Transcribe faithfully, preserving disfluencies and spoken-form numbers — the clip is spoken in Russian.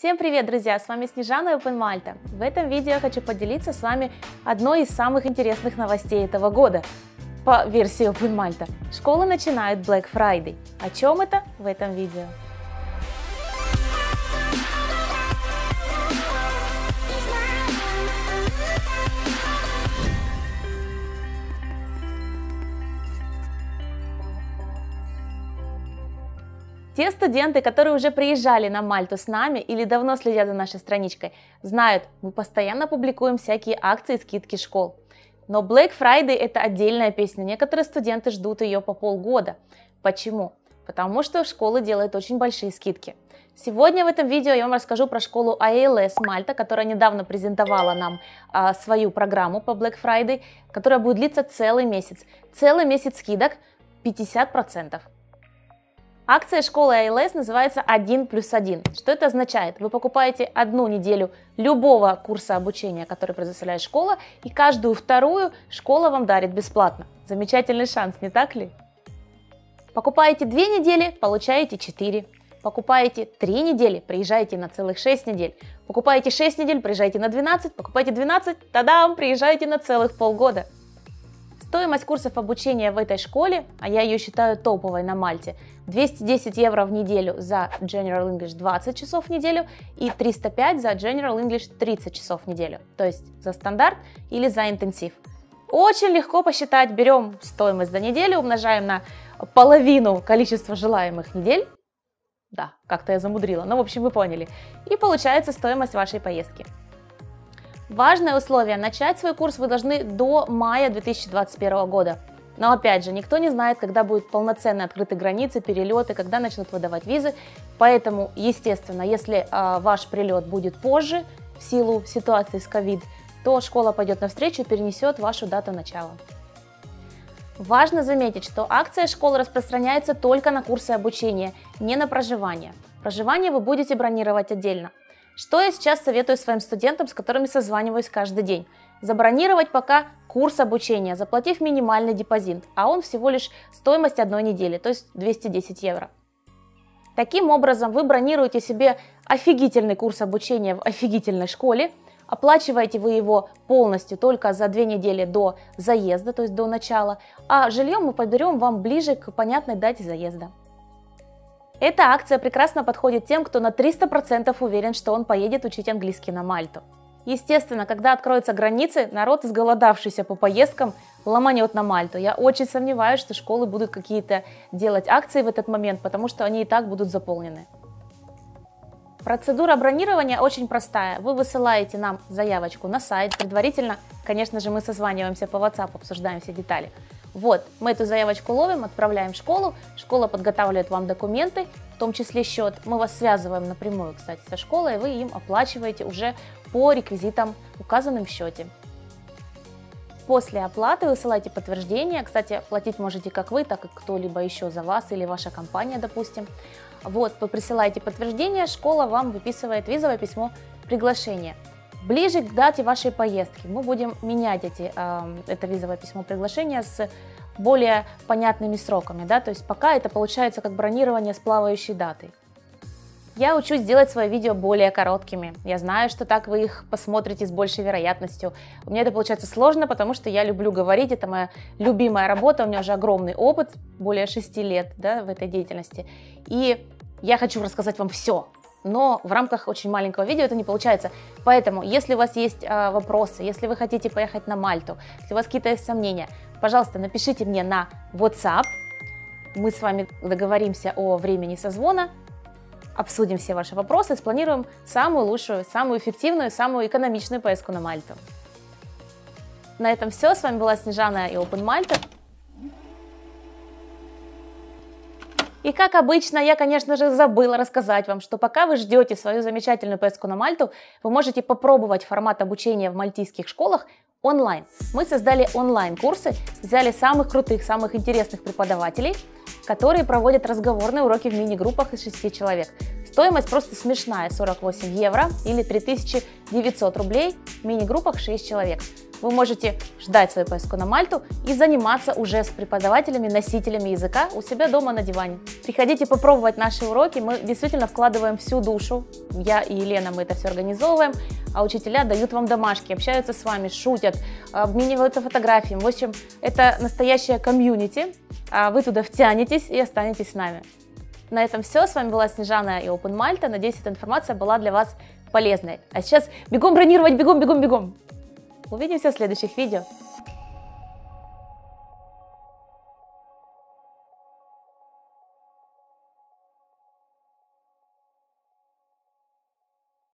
Всем привет, друзья! С вами Снежана и Open Malta. В этом видео я хочу поделиться с вами одной из самых интересных новостей этого года по версии Open Malta. Школы начинают Black Friday. О чем это в этом видео? Те студенты, которые уже приезжали на Мальту с нами или давно следят за нашей страничкой, знают, мы постоянно публикуем всякие акции и скидки школ. Но Black Friday – это отдельная песня, некоторые студенты ждут ее по полгода. Почему? Потому что школы делают очень большие скидки. Сегодня в этом видео я вам расскажу про школу ай и эл эс Malta, которая недавно презентовала нам а, свою программу по Black Friday, которая будет длиться целый месяц. Целый месяц скидок – пятьдесят процентов. Акция школы ай и эл эс называется один плюс один. Что это означает? Вы покупаете одну неделю любого курса обучения, который предоставляет школа, и каждую вторую школа вам дарит бесплатно. Замечательный шанс, не так ли? Покупаете две недели, получаете четыре. Покупаете три недели, приезжаете на целых шесть недель. Покупаете шесть недель, приезжаете на двенадцать. Покупаете двенадцать, та-дам, приезжаете на целых полгода. Стоимость курсов обучения в этой школе, а я ее считаю топовой на Мальте, двести десять евро в неделю за General English двадцать часов в неделю и триста пять за General English тридцать часов в неделю, то есть за стандарт или за интенсив. Очень легко посчитать, берем стоимость за неделю, умножаем на половину количества желаемых недель, да, как-то я замудрила, но в общем вы поняли, и получается стоимость вашей поездки. Важное условие – начать свой курс вы должны до мая две тысячи двадцать первого года. Но опять же, никто не знает, когда будут полноценно открыты границы, перелеты, когда начнут выдавать визы. Поэтому, естественно, если а, ваш прилет будет позже, в силу ситуации с ковид, то школа пойдет навстречу и перенесет вашу дату начала. Важно заметить, что акция школы распространяется только на курсы обучения, не на проживание. Проживание вы будете бронировать отдельно. Что я сейчас советую своим студентам, с которыми созваниваюсь каждый день? Забронировать пока курс обучения, заплатив минимальный депозит, а он всего лишь стоимость одной недели, то есть двести десять евро. Таким образом, вы бронируете себе офигительный курс обучения в офигительной школе, оплачиваете вы его полностью только за две недели до заезда, то есть до начала, а жилье мы подберем вам ближе к понятной дате заезда. Эта акция прекрасно подходит тем, кто на триста процентов уверен, что он поедет учить английский на Мальту. Естественно, когда откроются границы, народ, изголодавшийся по поездкам, ломанет на Мальту. Я очень сомневаюсь, что школы будут какие-то делать акции в этот момент, потому что они и так будут заполнены. Процедура бронирования очень простая. Вы высылаете нам заявочку на сайт, предварительно, конечно же, мы созваниваемся по WhatsApp, обсуждаем все детали. Вот, мы эту заявочку ловим, отправляем в школу, школа подготавливает вам документы, в том числе счет. Мы вас связываем напрямую, кстати, со школой, и вы им оплачиваете уже по реквизитам, указанным в счете. После оплаты высылайте подтверждение, кстати, платить можете как вы, так и кто-либо еще за вас или ваша компания, допустим. Вот, вы присылаете подтверждение, школа вам выписывает визовое письмо приглашения. Ближе к дате вашей поездки мы будем менять эти, э, это визовое письмо приглашения с более понятными сроками, да, то есть пока это получается как бронирование с плавающей датой. Я учусь делать свои видео более короткими, я знаю, что так вы их посмотрите с большей вероятностью. У меня это получается сложно, потому что я люблю говорить, это моя любимая работа, у меня уже огромный опыт, более шести лет, да, в этой деятельности, и я хочу рассказать вам все. Но в рамках очень маленького видео это не получается. Поэтому, если у вас есть э, вопросы, если вы хотите поехать на Мальту, если у вас какие-то есть сомнения, пожалуйста, напишите мне на WhatsApp. Мы с вами договоримся о времени созвона, обсудим все ваши вопросы, спланируем самую лучшую, самую эффективную, самую экономичную поездку на Мальту. На этом все. С вами была Снежана и Open Malta. И как обычно, я, конечно же, забыла рассказать вам, что пока вы ждете свою замечательную поездку на Мальту, вы можете попробовать формат обучения в мальтийских школах онлайн. Мы создали онлайн-курсы, взяли самых крутых, самых интересных преподавателей, которые проводят разговорные уроки в мини-группах из шести человек. Стоимость просто смешная – сорок восемь евро или три тысячи девятьсот рублей в мини-группах шесть человек. вы можете ждать свою поездку на Мальту и заниматься уже с преподавателями, носителями языка у себя дома на диване. Приходите попробовать наши уроки, мы действительно вкладываем всю душу. Я и Елена, мы это все организовываем, а учителя дают вам домашки, общаются с вами, шутят, обмениваются фотографиями. В общем, это настоящее комьюнити, а вы туда втянетесь и останетесь с нами. На этом все, с вами была Снежана и Open Malta, надеюсь, эта информация была для вас полезной. А сейчас бегом бронировать, бегом, бегом, бегом! Увидимся в следующих видео!